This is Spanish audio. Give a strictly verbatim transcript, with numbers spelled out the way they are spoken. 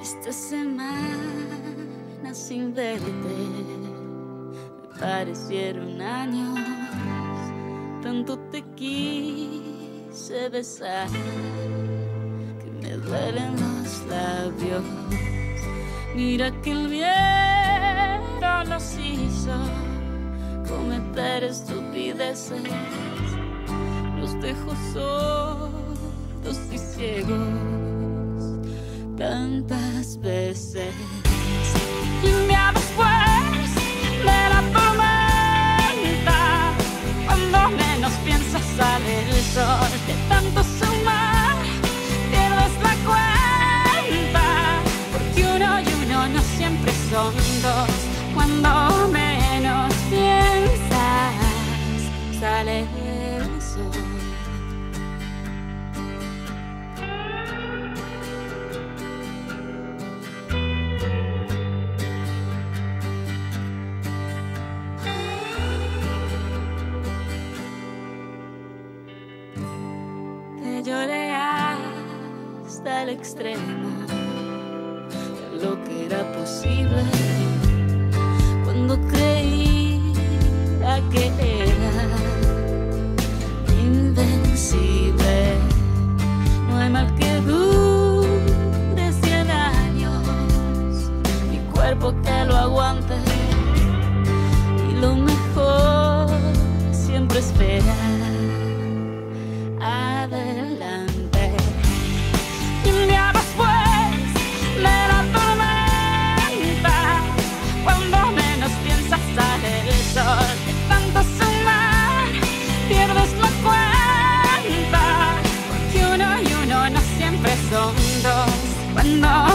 Esta semana sin verte me parecieron años. Tanto te quise besar que me duelen los labios. Mira que el viento nos hizo cometer estupideces, nos dejó sordos y ciegos tantas veces. Y ya después de la tormenta, cuando menos piensas sale el sol, de tanto sumar pierdes la cuenta, porque uno y uno no siempre son dos. Cuando menos piensas sale el sol. Lloré hasta el extremo de lo que era posible, cuando creía que era invencible. No hay mal que dure cien años, mi cuerpo que lo aguante, y lo mejor siempre espera. Adelante. Y un día después de la tormenta, cuando menos piensas sale el sol, de tanto sumar pierdes la cuenta, porque uno y uno no siempre son dos. Cuando